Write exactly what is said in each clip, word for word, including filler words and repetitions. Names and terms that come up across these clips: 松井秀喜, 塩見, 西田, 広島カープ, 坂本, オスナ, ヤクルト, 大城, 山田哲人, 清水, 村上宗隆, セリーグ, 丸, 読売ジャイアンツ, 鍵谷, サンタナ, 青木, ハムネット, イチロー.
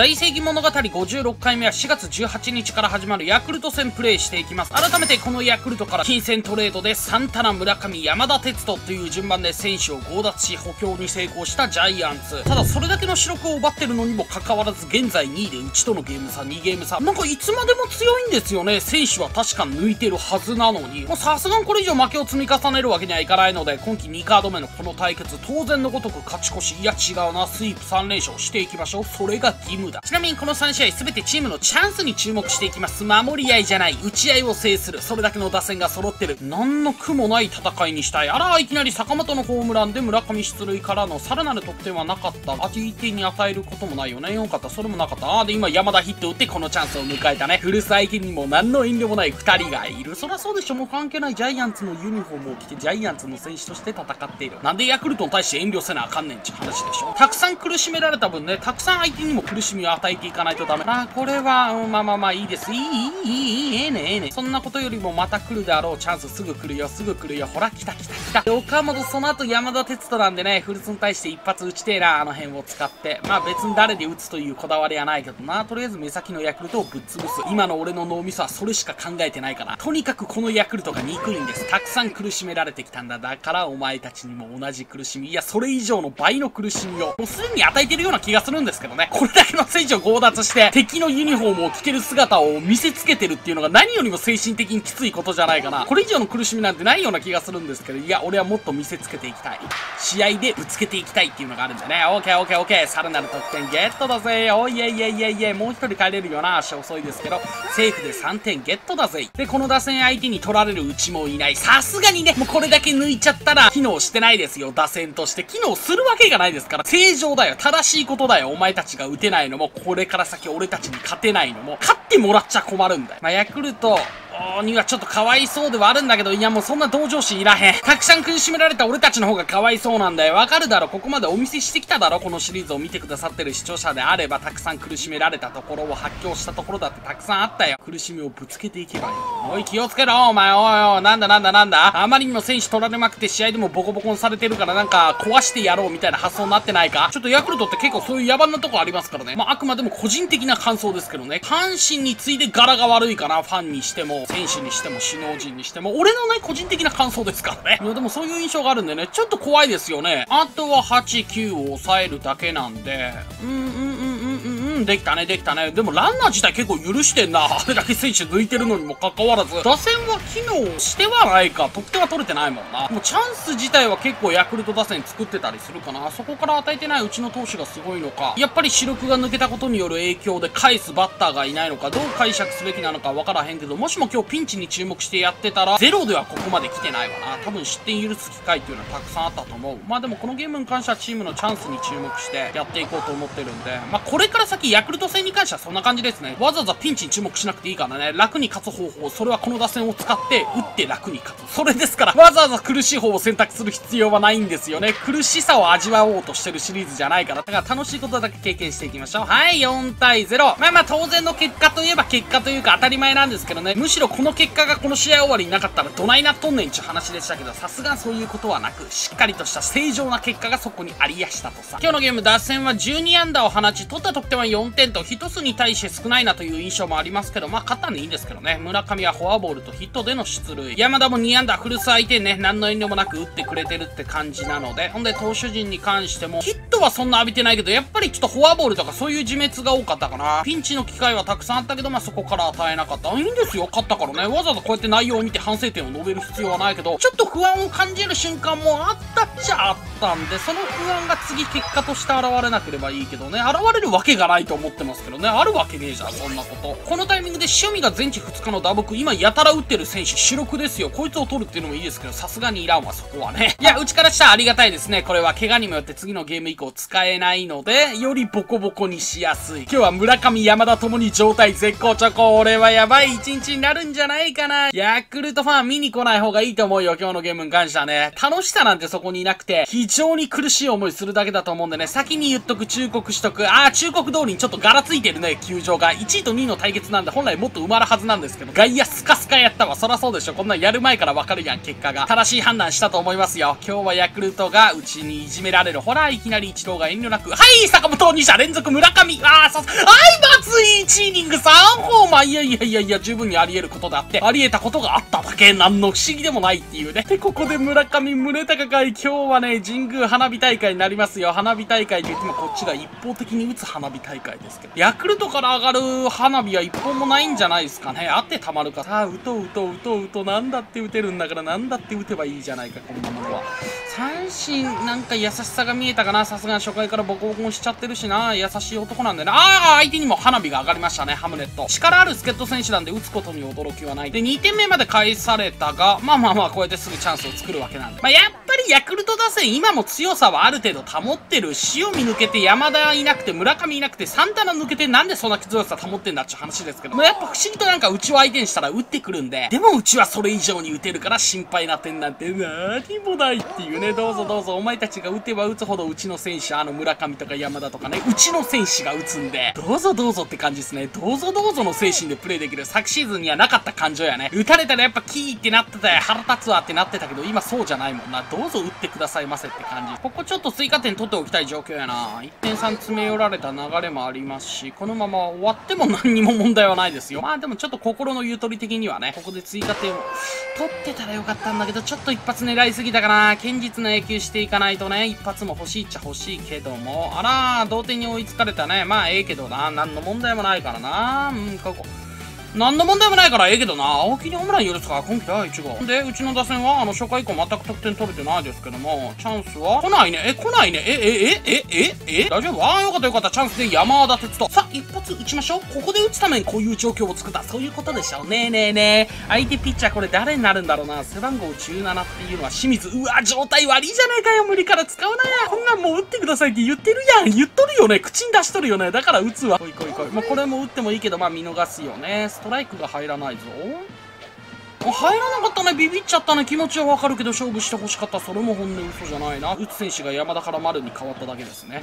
大正義物語ごじゅうろっかいめはしがつじゅうはちにちから始まるヤクルト戦プレイしていきます。改めてこのヤクルトから金銭トレードでサンタナ、村上、山田哲人という順番で選手を強奪し補強に成功したジャイアンツ。ただそれだけの主力を奪ってるのにもかかわらず現在にいでうちとのゲーム差、にゲーム差、なんかいつまでも強いんですよね。選手は確か抜いてるはずなのに、もうさすがにこれ以上負けを積み重ねるわけにはいかないので、今季にカードめのこの対決、当然のごとく勝ち越し、いや違うな、スイープさん連勝していきましょう。それが義務だ。ちなみにこのさんしあい全てチームのチャンスに注目していきます。守り合いじゃない、打ち合いを制する、それだけの打線が揃ってる、何の苦もない戦いにしたい。あら、いきなり坂本のホームランで村上出塁からのさらなる得点はなかった。 ティーティー に与えることもないよね。よかった、それもなかった。あーで今山田ヒット打ってこのチャンスを迎えたね。古巣相手にも何の遠慮もないふたりがいる。そりゃそうでしょ、もう関係ない。ジャイアンツのユニフォームを着てジャイアンツの選手として戦っている。なんでヤクルトに対して遠慮せなあかんねんちゅう話でしょ。たくさん苦しめられた分ね、たくさん相手にも苦しみを与えていかないとダメ。あーこれは、うん、まあまあまあいいです。いいいいいいいいええねええね。そんなことよりもまた来るだろうチャンス、すぐ来るよすぐ来るよ、ほら来た来た来た。で岡本、その後山田哲人なんでね、古巣に対して一発打ちてえな、あの辺を使って。まあ別に誰で打つというこだわりはないけどな、とりあえず目先のヤクルトをぶっ潰す。今の俺の脳みそはそれしか考えてないから、とにかくこのヤクルトが憎いんです。たくさん苦しめられてきたんだ、だからお前たちにも同じ苦しみ、いやそれ以上の倍の苦しみをもうすでに与えてるような気がするんですけどね。これだけの選手を強奪して敵のユニフォームを着てる姿を見せつけてるっていうのが何よりも精神的にきついことじゃないかな。これ以上の苦しみなんてないような気がするんですけど、いや俺はもっと見せつけていきたい、試合でぶつけていきたいっていうのがあるんだね。オーケーオーケーオーケー、さらなる得点ゲットだぜ。おいえいえいえいえ、もう一人帰れるよな、足遅いですけどセーフでさんてんゲットだぜ。でこの打線相手に取られるうちもいない。さすがにね、もうこれだけ抜いちゃったら機能してないですよ。打線として機能するわけがないですから、正常だよ、正しいことだよ。お前たちが打てないのも、これから先俺たちに勝てないのも、勝ってもらっちゃ困るんだよ。まあ、ヤクルトにはちょっとかわいそうではあるんだけど、いやもうそんな同情心いらへん。たくさん苦しめられた俺たちの方がかわいそうなんだよ。わかるだろ、ここまでお見せしてきただろ。このシリーズを見てくださってる視聴者であれば、たくさん苦しめられたところを発狂したところだってたくさんあったよ。苦しみをぶつけていけばいい。おい気をつけろお前、おいおい、なんだなんだなんだ、あまりにも選手取られまくって試合でもボコボコにされてるから、なんか壊してやろうみたいな発想になってないか。ちょっとヤクルトって結構そういう野蛮なとこありますからね。まああくまでも個人的な感想ですけどね、阪神に次いで柄が悪いかな。ファンにしても選手にしても首脳陣にしても、俺のね個人的な感想ですからね。いやでもそういう印象があるんでね、ちょっと怖いですよね。あとははち、きゅうを抑えるだけなんで、うんうんうんできたねできたね。でもランナー自体結構許してんな、あれだけ選手抜いてるのにもかかわらず。打線は機能してはないか、得点は取れてないもんな。もうチャンス自体は結構ヤクルト打線作ってたりするかな。そこから与えてないうちの投手がすごいのか、やっぱり主力が抜けたことによる影響で返すバッターがいないのか、どう解釈すべきなのか分からへんけど、もしも今日ピンチに注目してやってたらゼロではここまで来てないわな。多分失点許す機会っていうのはたくさんあったと思う。まあでもこのゲームに関してはチームのチャンスに注目してやっていこうと思ってるんで、まあこれから先ヤクルト戦に関してはそんな感じですね。わざわざピンチに注目しなくていいからね。楽に勝つ方法、それはこの打線を使って打って楽に勝つ、それですから。わざわざ苦しい方を選択する必要はないんですよね。苦しさを味わおうとしてるシリーズじゃないから。だから楽しいことだけ経験していきましょう。はい、よんたいゼロ。まあまあ当然の結果といえば結果というか当たり前なんですけどね。むしろこの結果がこの試合終わりになかったらどないなっとんねんっちゅう話でしたけど、さすがそういうことはなく、しっかりとした正常な結果がそこにありやしたとさ。今日のゲーム、打線はじゅうにアンダーを放ち、取った得点はよんてんと一つに対して少ないなという印象もありますけど、まあ勝ったんでいいんですけどね。村上はフォアボールとヒットでの出塁、山田もにアンダー、古巣相手ね、何の遠慮もなく打ってくれてるって感じなので。ほんで投手陣に関してもヒットはそんな浴びてないけど、やっぱりちょっとフォアボールとかそういう自滅が多かったかな。ピンチの機会はたくさんあったけど、まあそこから与えなかった。いいんですよ、勝ったからね。わざわざこうやって内容を見て反省点を述べる必要はないけど、ちょっと不安を感じる瞬間もあったっちゃあったんで、その不安が次結果として現れなければいいけどね。現れるわけがないと思ってますけどね。あるわけねえじゃんそんなこと。このタイミングで趣味が全治ふつかの打撲、今やたら打ってる選手主力ですよ。こいつを取るっていうのもいいですけど、さすがにいらんわそこはね。いやうちからしたらありがたいですね。これは怪我にもよって次のゲーム以降使えないので、よりボコボコにしやすい。今日は村上山田ともに状態絶好調。これはやばい一日になるんじゃないかな。ヤクルトファン見に来ない方がいいと思うよ今日のゲームに関してはね。楽しさなんてそこにいなくて、非常に苦しい思いするだけだと思うんでね。先に言っとく、忠告しとく。あー忠告通りにちょっとガラついてるね球場が。いちいとにいの対決なんで本来もっと埋まるはずなんですけど、外野スカスカ回やったわ。そらそうでしょ。こんなんやる前からわかるやん、結果が。正しい判断したと思いますよ。今日はヤクルトがうちにいじめられる。ほら、いきなり一郎が遠慮なく。はい、坂本に者連続村上。ああ、そう、はい、松井いちイニングさんホーマー。まあ、いやいやいやいや、十分にあり得ることだって。あり得たことがあっただけ。なんの不思議でもないっていうね。で、ここで村上宗隆が今日はね、神宮花火大会になりますよ。花火大会といってもこっちが一方的に打つ花火大会ですけど。ヤクルトから上がる花火は一本もないんじゃないですかね。あってたまるか。さあ、うとうとうとうと、なんだって打てるんだから、なんだって打てばいいじゃないか、こんなものは。三振、なんか優しさが見えたかな。さすがに初回からボコボコもしちゃってるしな。優しい男なんだよな。ああ、相手にも花火が上がりましたね、ハムネット。力ある助っ人選手なんで打つことに驚きはない。で、にてんめまで返されたが、まあまあまあ、こうやってすぐチャンスを作るわけなんで。まあ、やっぱりヤクルト打線、今も強さはある程度保ってる。塩見抜けて、山田いなくて、村上いなくて、サンタナ抜けて、なんでそんな強さ保ってんだっちゅう話ですけど。まあ、やっぱ不思議となんか、うちを相手にしたら打ってくるんで、でもうちはそれ以上に打てるから心配な点なんて何もないっていうね。どうぞどうぞ、お前たちが打てば打つほどうちの選手、あの村上とか山田とかね、うちの選手が打つんで、どうぞどうぞって感じですね。どうぞどうぞの精神でプレイできる。昨シーズンにはなかった感情やね。打たれたらやっぱキーってなってたや、腹立つわってなってたけど、今そうじゃないもんな。どうぞ打ってくださいませって感じ。ここちょっと追加点取っておきたい状況やな。いってんさん詰め寄られた流れもありますし、このまま終わっても何にも問題はないですよ。まあでもちょっと心のゆとり的にはね、ここで追加点を取ってたらよかったんだけど、ちょっと一発狙いすぎたかな。堅実な野球していかないとね、一発も欲しいっちゃ欲しいけども、あらー、同点に追いつかれたね。まあええけどな、何の問題もないからな。うん、ここ何の問題もないからええけどな。青木にホームラン許すから今季だいいちごうで、うちの打線はあの初回以降全く得点取れてないですけども、チャンスは来ないね。え、来ないね。え、え、え、え、え、え、大丈夫。ああ、よかったよかった。チャンスで山田哲人。さあ、一発打ちましょう。ここで打つためにこういう状況を作った、そういうことでしょう。ねえねえねえ、相手ピッチャーこれ誰になるんだろうな。背番号じゅうななっていうのは清水。うわ、状態悪いじゃないかよ。無理から使うなや。こんなんもう打ってくださいって言ってるやん。言っとるよね。口に出しとるよね。だから打つわ。来い来い来い。まあこれも打ってもいいけど、まあ見逃すよね。ストライクが入らないぞ。入らなかったね。ビビっちゃったね。気持ちはわかるけど、勝負してほしかった。それも本音、嘘じゃないな。打つ選手が山田から丸に変わっただけですね。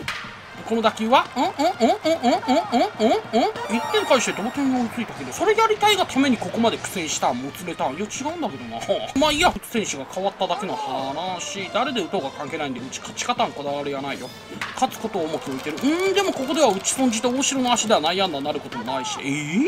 この打球は、うんうんうんうんうんうんうんうんうん、いってん返して同点に追いついたけど、それやりたいがためにここまで苦戦した、もつれた。いや、違うんだけどな。まあいいや、選手が変わっただけの話。誰で打とうか関係ないんで、うち勝ち方にこだわりはないよ。勝つことを重きを置いてる。うん、でもここでは打ち損じて大城の足では内野安打になることもないし。えー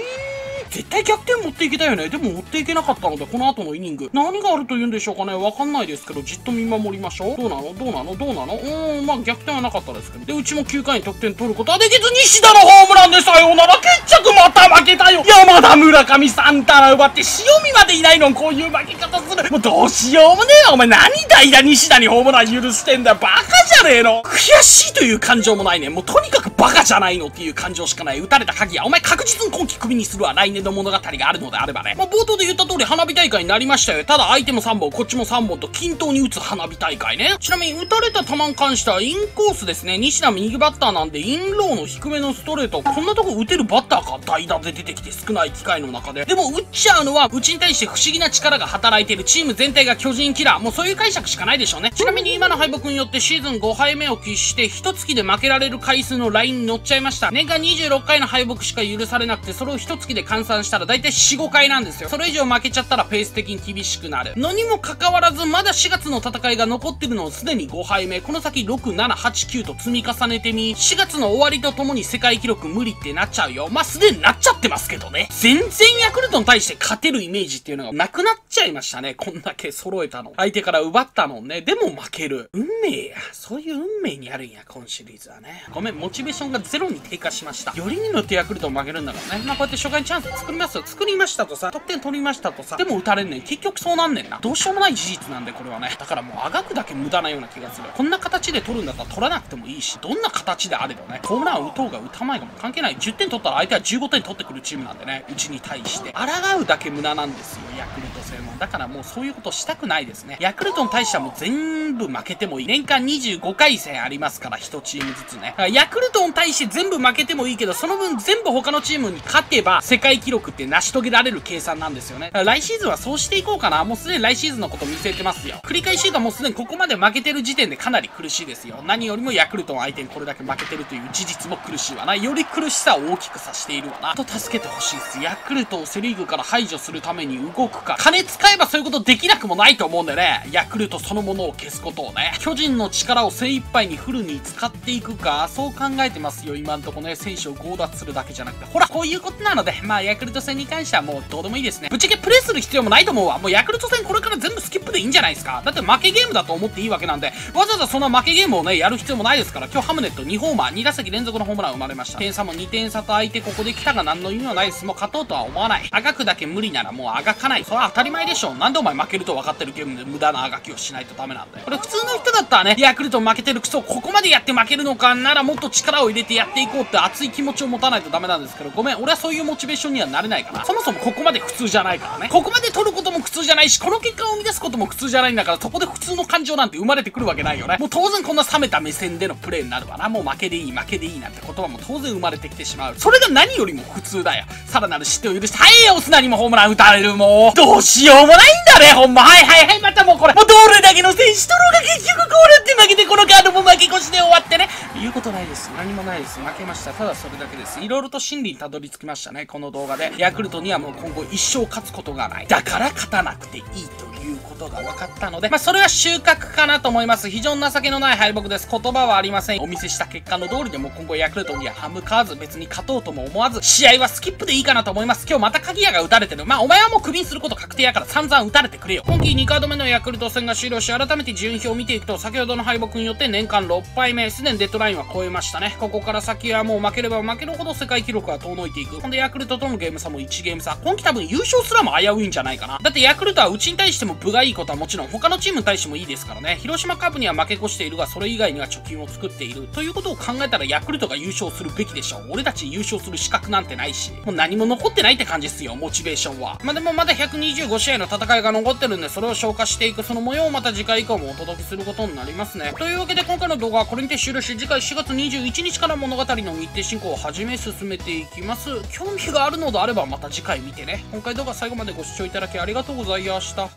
絶対逆転持っていけたよね。でも持っていけなかったので、この後のイニング。何があると言うんでしょうかね。わかんないですけど、じっと見守りましょう。どうなのどうなのどうなのうーん、まあ逆転はなかったですけど。で、うちもきゅうかいに得点取ることはできず、西田のホームランでさよなら決着。また負けたよ。山田、村上、サンタナ奪って、塩見までいないのにこういう負け方する。もうどうしようもねえよ。お前何代打西田にホームラン許してんだよ。バカじゃねえの。悔しいという感情もないね。もうとにかくバカじゃないのっていう感情しかない。打たれた鍵や。お前確実に今季クビにするわ。来年の物語があるのであればね。まあ、冒頭で言った通り花火大会になりましたよ。ただ相手もさんぼん、こっちもさんぼんと均等に打つ花火大会ね。ちなみに打たれた球に関してはインコースですね。西田右バッターなんでインローの低めのストレート、こんなとこ打てるバッターか。代打で出てきて少ない機会の中で。でも打っちゃうのはうちに対して不思議な力が働いている。チーム全体が巨人キラー。もうそういう解釈しかないでしょうね。ちなみに今の敗北によってシーズンごはいめを喫していちがつで負けられる回数のラインに乗っちゃいました。年間にじゅうろっかいの敗北しか許されなくて、それをいちがつで換算算したら大体よん、ごかいなんですよ。それ以上負けちゃったらペース的に厳しくなるのにもかかわらず、まだしがつの戦いが残ってるのをすでにごはいめ。この先ろく、なな、はち、きゅうと積み重ねてみ、しがつの終わりとともに世界記録無理ってなっちゃうよ。まあ、すでになっちゃってますけどね。全然ヤクルトに対して勝てるイメージっていうのがなくなっちゃいましたね。こんだけ揃えたの。相手から奪ったのね。でも負ける。運命や。そういう運命にあるんや、今シリーズはね。ごめん、モチベーションがゼロに低下しました。よりに乗ってヤクルト負けるんだからね。まあ、こうやって初回チャンス作りますよ。作りましたとさ、得点取りましたとさ、でも打たれんねん。結局そうなんねんな。どうしようもない事実なんで、これはね。だからもうあがくだけ無駄なような気がする。こんな形で取るんだったら取らなくてもいいし、どんな形であればね、ホームラン打とうが打たないがも関係ない。じゅってん取ったら相手はじゅうごてん取ってくるチームなんでね、うちに対して。抗うだけ無駄なんですよ、ヤクルト戦は。だからもうそういうことしたくないですね。ヤクルトに対してはもう全部負けてもいい。年間にじゅうごかい戦ありますから、いちチームずつね。ヤクルトに対して全部負けてもいいけど、その分全部他のチームに勝てば、世界記録記録って成し遂げられる計算なんですよね。来シーズンはそうしていこうかな。もうすでに来シーズンのこと見据えてますよ。繰り返しがもうすでにここまで負けてる時点でかなり苦しいですよ。何よりもヤクルトを相手にこれだけ負けてるという事実も苦しいわな。より苦しさを大きくさせているわな。あと助けてほしいです。ヤクルトをセリーグから排除するために動くか。金使えばそういうことできなくもないと思うんでね。ヤクルトそのものを消すことをね。巨人の力を精一杯にフルに使っていくか。そう考えてますよ。今んとこね、選手を強奪するだけじゃなくて。ほら、こういうことなので、まあヤクルト戦に関してはもうどうでもいいですね。ぶっちゃけプレイする必要もないと思うわ。もうヤクルト戦これから全部スキップでいいんじゃないですか。だって負けゲームだと思っていいわけなんで、わざわざそんな負けゲームをね、やる必要もないですから。今日ハムネットにホーマー、に打席連続のホームラン生まれました。点差もにてんさと相手ここで来たが何の意味もないです。もう勝とうとは思わない。あがくだけ無理ならもうあがかない。それは当たり前でしょ。なんでお前負けると分かってるゲームで無駄なあがきをしないとダメなんだよ。これ普通の人だったらね、ヤクルト負けてるクソ、ここまでやって負けるのかならもっと力を入れてやっていこうって熱い気持ちを持たないとダメなんですけど、ごめん、俺はそういうモチベーションにはなれないから。そもそもここまで苦痛じゃないからね。ここまで取ることも苦痛じゃないし、この結果を生み出すことも苦痛じゃないんだから、そこで普通の感情なんて生まれてくるわけないよね。もう当然こんな冷めた目線でのプレーになるわな。もう負けでいい、負けでいいなんて言葉も当然生まれてきてしまう。それが何よりも苦痛だよ。さらなる失点を許して、はいよ、オスナにもホームラン打たれる、もう。どうしようもないんだね、ほんま。はいはいはい、またもうこれ。もうどれだけの選手とろが結局こうなって負けて、このカードも負け越しで終わってね。言うことないです。何もないです。負けました。ただそれだけです。いろいろと心理にたどり着きましたね、この動画で。ヤクルトにはもう今後一生勝つことがない。だから勝たなくていいということが分かったので、まあそれは収穫かなと思います。非常に情けのない敗北です。言葉はありません。お見せした結果の通りでもう今後ヤクルトには歯向かわず、別に勝とうとも思わず、試合はスキップでいいかなと思います。今日また鍵谷が打たれてる。まあお前はもうクビにすること確定やから散々打たれてくれよ。今季にカード目のヤクルト戦が終了し、改めて順位表を見ていくと、先ほどの敗北によって年間ろっぱいめ、すでにデッドラインは超えましたね。ここから先はもう負ければ負けるほど世界記録は遠のいていく。ほんでヤクルトとのゲーム差もいちゲームさ。今季多分優勝すらも危ういんじゃないかな。だってヤクルトはうちに対しても部がいいことはもちろん、他のチームに対してもいいですからね。広島カープには負け越しているが、それ以外には貯金を作っている。ということを考えたらヤクルトが優勝するべきでしょ。俺たち優勝する資格なんてないし、もう何も残ってないって感じっすよ、モチベーションは。まあでもまだひゃくにじゅうごしあいの戦いが残ってるんで、それを消化していく、その模様をまた次回以降もお届けすることになりますね。というわけで今回の動画はこれにて終了し、次回しがつにじゅういちにちから物語の日程進行を始め進めていきます。興味があるのであればまた次回見てね。今回動画最後までご視聴いただきありがとうございました。